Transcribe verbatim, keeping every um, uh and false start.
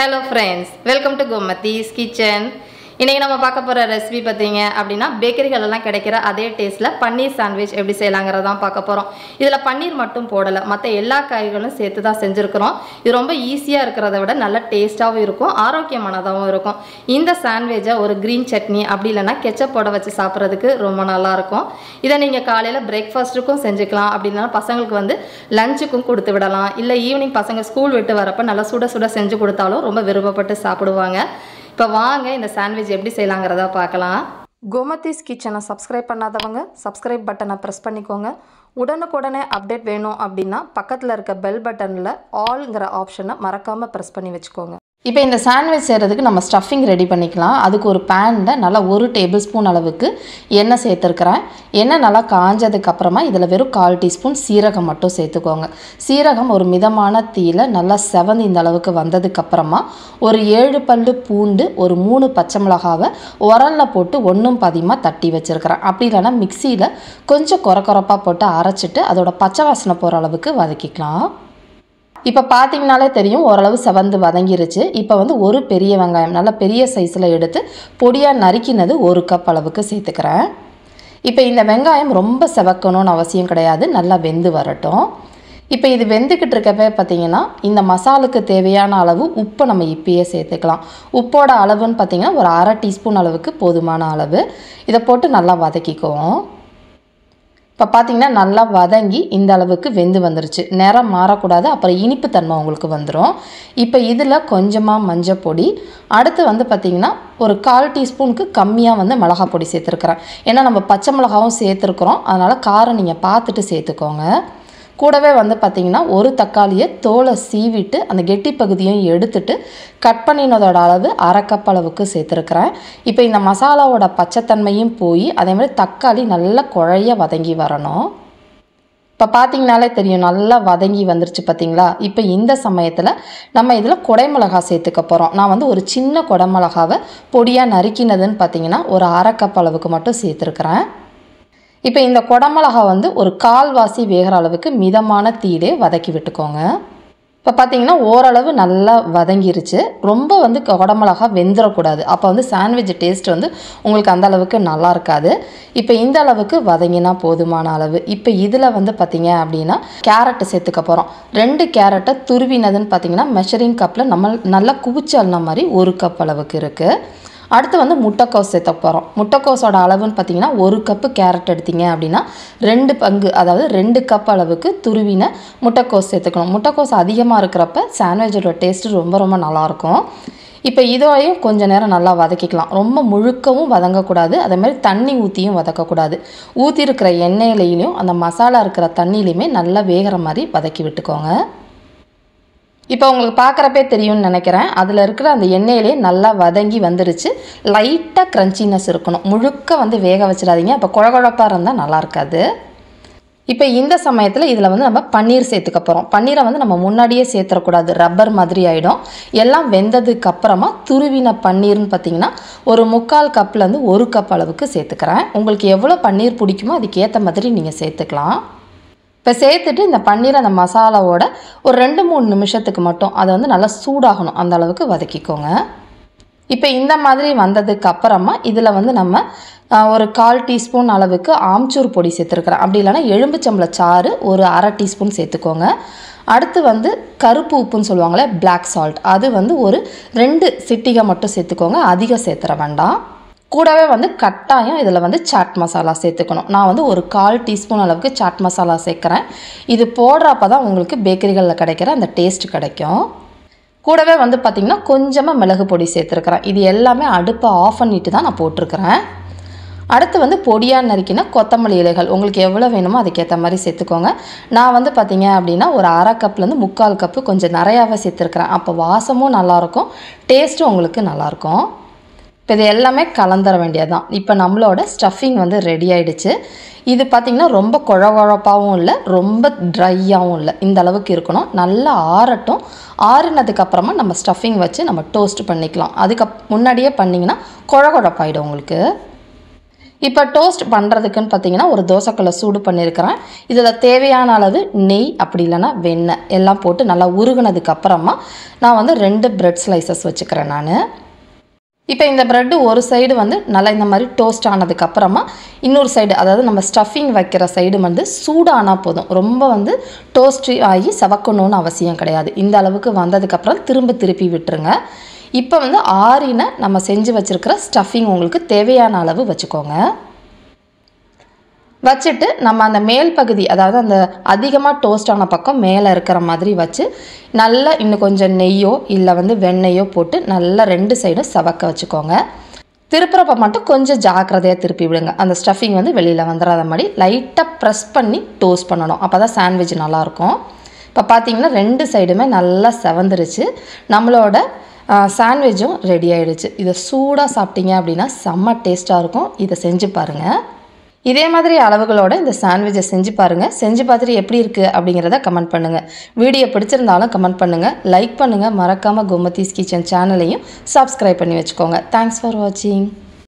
Hello friends, welcome to Gomathi's kitchen. இன்றைக்கி நம்ம பார்க்க போகிற ரெசிபி பார்த்தீங்க அப்படின்னா பேக்கரிகளெல்லாம் கிடைக்கிற அதே டேஸ்ட்டில் பன்னீர் சாண்ட்விச் எப்படி செய்யலாங்கிறதான் பார்க்க போகிறோம். இதில் பன்னீர் மட்டும் போடலை, மற்ற எல்லா காய்களும் சேர்த்து தான் செஞ்சுருக்கிறோம். இது ரொம்ப ஈஸியாக இருக்கிறத விட நல்ல டேஸ்ட்டாகவும் இருக்கும், ஆரோக்கியமானதாகவும் இருக்கும். இந்த சாண்ட்விச்சை ஒரு க்ரீன் சட்னி அப்படி இல்லைன்னா கெச்சப் போட வச்சு சாப்பிட்றதுக்கு ரொம்ப நல்லாயிருக்கும். இதை நீங்கள் காலையில் பிரேக்ஃபாஸ்ட்டுக்கும் செஞ்சுக்கலாம், அப்படின்னா பசங்களுக்கு வந்து லஞ்சுக்கும் கொடுத்து விடலாம். இல்லை ஈவினிங் பசங்க ஸ்கூல் விட்டு வரப்போ நல்லா சுட சுட செஞ்சு கொடுத்தாலும் ரொம்ப விருப்பப்பட்டு சாப்பிடுவாங்க. இப்போ வாங்க இந்த சாண்ட்விச் எப்படி செய்யலாங்கிறத பார்க்கலாம். கோமதிஸ் கிச்சனை சப்ஸ்கிரைப் பண்ணாதவங்க சப்ஸ்கிரைப் பட்டனை ப்ரெஸ் பண்ணிக்கோங்க. உடனுக்குடனே அப்டேட் வேணும் அப்படின்னா பக்கத்தில் இருக்க பெல் பட்டனில் ஆல்ங்கிற ஆப்ஷனை மறக்காமல் ப்ரெஸ் பண்ணி வச்சுக்கோங்க. இப்போ இந்த சாண்ட்விச் செய்கிறதுக்கு நம்ம ஸ்டஃபிங் ரெடி பண்ணிக்கலாம். அதுக்கு ஒரு பேனில் நல்லா ஒரு டேபிள் ஸ்பூன் அளவுக்கு எண்ணெய் சேர்த்துருக்கிறேன். எண்ணெய் நல்லா காஞ்சதுக்கப்புறமா இதில் வெறும் கால் டீஸ்பூன் சீரகம் மட்டும் சேர்த்துக்கோங்க. சீரகம் ஒரு மிதமான தீயில் நல்லா செவந்து இந்த அளவுக்கு வந்ததுக்கப்புறமா ஒரு ஏழு பல்லு பூண்டு, ஒரு மூணு பச்சை மிளகாவை உரலில் போட்டு ஒன்றும் பதியமாக தட்டி வச்சுருக்கிறேன். அப்படி இல்லைன்னா மிக்சியில் கொஞ்சம் கொர கொரப்பாக போட்டு அரைச்சிட்டு அதோட பச்சை வாசனை போகிற அளவுக்கு வதக்கிக்கலாம். இப்போ பார்த்தீங்கனாலே தெரியும் ஓரளவு செவந்து வதங்கிருச்சு. இப்போ வந்து ஒரு பெரிய வெங்காயம் நல்லா பெரிய சைஸில் எடுத்து பொடியாக நறுக்கினது ஒரு கப் அளவுக்கு சேர்த்துக்கிறேன். இப்போ இந்த வெங்காயம் ரொம்ப செவக்கணும்னு அவசியம் கிடையாது, நல்லா வெந்து வரட்டும். இப்போ இது வெந்துக்கிட்டு இருக்கப்பே பார்த்திங்கன்னா இந்த மசாலுக்கு தேவையான அளவு உப்பை நம்ம இப்பயே சேர்த்துக்கலாம். உப்போட அளவுன்னு பார்த்திங்கன்னா ஒரு அரை டீஸ்பூன் அளவுக்கு போதுமான அளவு. இதை போட்டு நல்லா வதக்கிக்குவோம். இப்போ பார்த்திங்கன்னா நல்லா வதங்கி இந்த அளவுக்கு வெந்து வந்துருச்சு. நிறம் மாறக்கூடாது, அப்புறம் இனிப்பு தன்மை உங்களுக்கு வந்துடும். இப்போ இதில் கொஞ்சமாக மஞ்சள் பொடி, அடுத்து வந்து பார்த்திங்கன்னா ஒரு கால் டீஸ்பூனுக்கு கம்மியாக வந்து மிளகா பொடி சேர்த்துருக்குறேன். ஏன்னா நம்ம பச்சை மிளகாவும் சேர்த்துருக்குறோம், அதனால் காரம் நீங்கள் பார்த்துட்டு சேர்த்துக்கோங்க. கூடவே வந்து பார்த்திங்கன்னா ஒரு தக்காளியை தோலை சீவிட்டு அந்த கெட்டி பகுதியும் எடுத்துட்டு கட் பண்ணினதோட அளவு அரை கப் அளவுக்கு சேர்த்துருக்குறேன். இப்போ இந்த மசாலாவோட பச்சைத்தன்மையும் போய் அதே மாதிரி தக்காளி நல்லா குழைய வதங்கி வரணும். இப்போ பார்த்திங்கனாலே தெரியும் நல்லா வதங்கி வந்துருச்சு பார்த்திங்களா. இப்போ இந்த சமயத்தில் நம்ம இதில் குடைமிளகா சேர்த்துக்க போகிறோம். நான் வந்து ஒரு சின்ன குடைமிளகாவை பொடியாக நறுக்கினதுன்னு பார்த்திங்கன்னா ஒரு அரை கப் அளவுக்கு மட்டும் சேர்த்துருக்குறேன். இப்போ இந்த குடமிளகா வந்து ஒரு கால்வாசி வேகிற அளவுக்கு மிதமான தீடே வதக்கி விட்டுக்கோங்க. இப்போ பார்த்திங்கன்னா ஓரளவு நல்லா வதங்கிருச்சு. ரொம்ப வந்து குடமிளகா வெந்துடக்கூடாது, அப்போ வந்து சாண்ட்விச் டேஸ்ட் வந்து உங்களுக்கு அந்த அளவுக்கு நல்லா இருக்காது. இப்போ இந்த அளவுக்கு வதங்கினா போதுமான அளவு. இப்போ இதில் வந்து பார்த்திங்க அப்படின்னா கேரட்டு சேர்த்துக்க போகிறோம். ரெண்டு கேரட்டை துருவினதுன்னு பார்த்திங்கன்னா மெஷரிங் கப்பில் நம்ம நல்லா குவிச்சல்னா மாதிரி ஒரு கப் அளவுக்கு இருக்குது. அடுத்து வந்து முட்டைக்கோஸ் சேர்த்த போகிறோம். முட்டைக்கோஸோட அளவுன்னு பார்த்திங்கன்னா ஒரு கப்பு கேரட் எடுத்திங்க அப்படின்னா ரெண்டு பங்கு, அதாவது ரெண்டு கப் அளவுக்கு துருவின முட்டைக்கோஸ் சேர்த்துக்கணும். முட்டைக்கோஸ் அதிகமாக இருக்கிறப்ப சாண்ட்விச்சோட டேஸ்ட்டு ரொம்ப ரொம்ப நல்லாயிருக்கும். இப்போ இதையும் கொஞ்சம் நேரம் நல்லா வதக்கிக்கலாம். ரொம்ப முழுக்கவும் வதங்கக்கூடாது, அதே மாதிரி தண்ணி ஊற்றியும் வதக்கக்கூடாது. ஊற்றி இருக்கிற எண்ணெயிலையும் அந்த மசாலா இருக்கிற தண்ணியிலையுமே நல்லா வேகிற மாதிரி வதக்கி விட்டுக்கோங்க. இப்போ உங்களுக்கு பார்க்குறப்பே தெரியும்னு நினைக்கிறேன், அதில் இருக்கிற அந்த எண்ணெயிலே நல்லா வதங்கி வந்துருச்சு. லைட்டாக க்ரன்ச்சினஸ் இருக்கணும், முழுக்க வந்து வேக வச்சிடாதீங்க, அப்போ குழகுழப்பாக இருந்தால் நல்லா இருக்காது. இப்போ இந்த சமயத்தில் இதில் வந்து நம்ம பன்னீர் சேர்த்துக்க போகிறோம். பன்னீரை வந்து நம்ம முன்னாடியே சேர்த்துடக்கூடாது, ரப்பர் மாதிரி ஆகிடும். எல்லாம் வெந்ததுக்கப்புறமா துருவின பன்னீர்னு பார்த்திங்கன்னா ஒரு முக்கால் கப்லேருந்து ஒரு கப் அளவுக்கு சேர்த்துக்கிறேன். உங்களுக்கு எவ்வளோ பன்னீர் பிடிக்குமோ அதுக்கேற்ற மாதிரி நீங்கள் சேர்த்துக்கலாம். இப்போ சேர்த்துட்டு இந்த பன்னீர் அந்த மசாலாவோட ஒரு ரெண்டு மூணு நிமிஷத்துக்கு மட்டும் அதை வந்து நல்லா சூடாகணும் அந்த அளவுக்கு வதக்கிக்கோங்க. இப்போ இந்த மாதிரி வந்ததுக்கு அப்புறமா இதில் வந்து நம்ம ஒரு கால் டீஸ்பூன் அளவுக்கு ஆம்ச்சூர் பொடி சேர்த்துருக்குறேன். அப்படி இல்லைன்னா எலும்புச்சம்பள சாறு ஒரு அரை டீஸ்பூன் சேர்த்துக்கோங்க. அடுத்து வந்து கருப்பு உப்புன்னு சொல்லுவாங்களே, பிளாக் சால்ட், அது வந்து ஒரு ரெண்டு சிட்டிகை மட்டும் சேர்த்துக்கோங்க, அதிகம் சேர்த்துற வேண்டாம். கூடவே வந்து கட்டாயம் இதில் வந்து சாட் மசாலா சேர்த்துக்கணும். நான் வந்து ஒரு கால் டீஸ்பூன் அளவுக்கு சாட் மசாலா சேர்க்குறேன். இது போடுறப்ப தான் உங்களுக்கு பேக்கரிகளில் கிடைக்கிற அந்த டேஸ்ட் கிடைக்கும். கூடவே வந்து பார்த்திங்கன்னா கொஞ்சமாக மிளகு பொடி சேர்த்துருக்குறேன். இது எல்லாமே அடுப்பை ஆஃப் பண்ணிட்டு தான் நான் போட்டிருக்கிறேன். அடுத்து வந்து பொடியாக நறுக்கினா கொத்தமல்லி இலைகள் உங்களுக்கு எவ்வளோ வேணுமோ அதுக்கேற்ற மாதிரி சேர்த்துக்கோங்க. நான் வந்து பார்த்திங்க அப்படின்னா ஒரு அரை கப்லேருந்து முக்கால் கப்பு கொஞ்சம் நிறையாவே சேர்த்துருக்குறேன். அப்போ வாசமும் நல்லாயிருக்கும், டேஸ்ட்டும் உங்களுக்கு நல்லாயிருக்கும். இப்போ இது எல்லாமே கலந்துட வேண்டியது தான். இப்போ நம்மளோட ஸ்டஃபிங் வந்து ரெடி ஆகிடுச்சு. இது பார்த்திங்கன்னா ரொம்ப குழகுழப்பாகவும் இல்லை, ரொம்ப ட்ரையாகவும் இல்லை, இந்த அளவுக்கு இருக்கணும். நல்லா ஆறட்டும். ஆறினதுக்கப்புறமா நம்ம ஸ்டஃபிங் வச்சு நம்ம டோஸ்ட் பண்ணிக்கலாம். அதுக்கு முன்னாடியே பண்ணிங்கன்னா குழகுழப்பாயிடும் உங்களுக்கு. இப்போ டோஸ்ட் பண்ணுறதுக்குன்னு பார்த்தீங்கன்னா ஒரு தோசைக்கல்லை சூடு பண்ணியிருக்கிறேன். இதில் தேவையான அளவு நெய் அப்படி இல்லைன்னா வெண்ணெய் எல்லாம் போட்டு நல்லா உருகுனதுக்கப்புறமா நான் வந்து ரெண்டு பிரெட் ஸ்லைசஸ் வச்சுக்கிறேன். நான் இப்போ இந்த ப்ரெட்டு ஒரு சைடு வந்து நல்லா இந்த மாதிரி டோஸ்ட் ஆனதுக்கப்புறமா இன்னொரு சைடு, அதாவது நம்ம ஸ்டஃபிங் வைக்கிற சைடு வந்து சூடானால் போதும். ரொம்ப வந்து டோஸ்ட் ஆகி சவக்கணும்னு அவசியம் கிடையாது. இந்த அளவுக்கு வந்ததுக்கப்புறம் திரும்ப திருப்பி விட்டுருங்க. இப்போ வந்து ஆறின நம்ம செஞ்சு வச்சுருக்கிற ஸ்டஃபிங் உங்களுக்கு தேவையான அளவு வச்சுக்கோங்க. வச்சுட்டு நம்ம அந்த மேல் பகுதி, அதாவது அந்த அதிகமாக டோஸ்டான பக்கம் மேலே இருக்கிற மாதிரி வச்சு நல்லா இன்னும் கொஞ்சம் நெய்யோ இல்லை வந்து வெண்ணெய்யோ போட்டு நல்லா ரெண்டு சைடும் சவக்க வச்சுக்கோங்க. திருப்புறப்ப மட்டும் கொஞ்சம் ஜாக்கிரதையாக திருப்பி விடுங்க. அந்த ஸ்டஃபிங் வந்து வெளியில் வந்துடாத மாதிரி லைட்டாக ப்ரெஸ் பண்ணி டோஸ்ட் பண்ணணும். அப்போ தான் சாண்ட்விச் நல்லாயிருக்கும். இப்போ பார்த்திங்கன்னா ரெண்டு சைடுமே நல்லா செவந்துருச்சு. நம்மளோட சாண்ட்விட்சும் ரெடி ஆகிடுச்சு. இதை சூடாக சாப்பிட்டீங்க அப்படின்னா செம்ம டேஸ்ட்டாக இருக்கும். இதை செஞ்சு பாருங்கள். இதே மாதிரி அளவுகளோடு இந்த சாண்ட்விட்சை செஞ்சு பாருங்கள். செஞ்சு பார்த்துட்டு எப்படி இருக்குது அப்படிங்கிறத கமெண்ட் பண்ணுங்கள். வீடியோ பிடிச்சிருந்தாலும் கமெண்ட் பண்ணுங்கள், லைக் பண்ணுங்கள். மறக்காமல் கோமதிஸ் கிச்சன் சேனலையும் சப்ஸ்கிரைப் பண்ணி வச்சுக்கோங்க. தேங்க்ஸ் ஃபார் வாட்சிங்.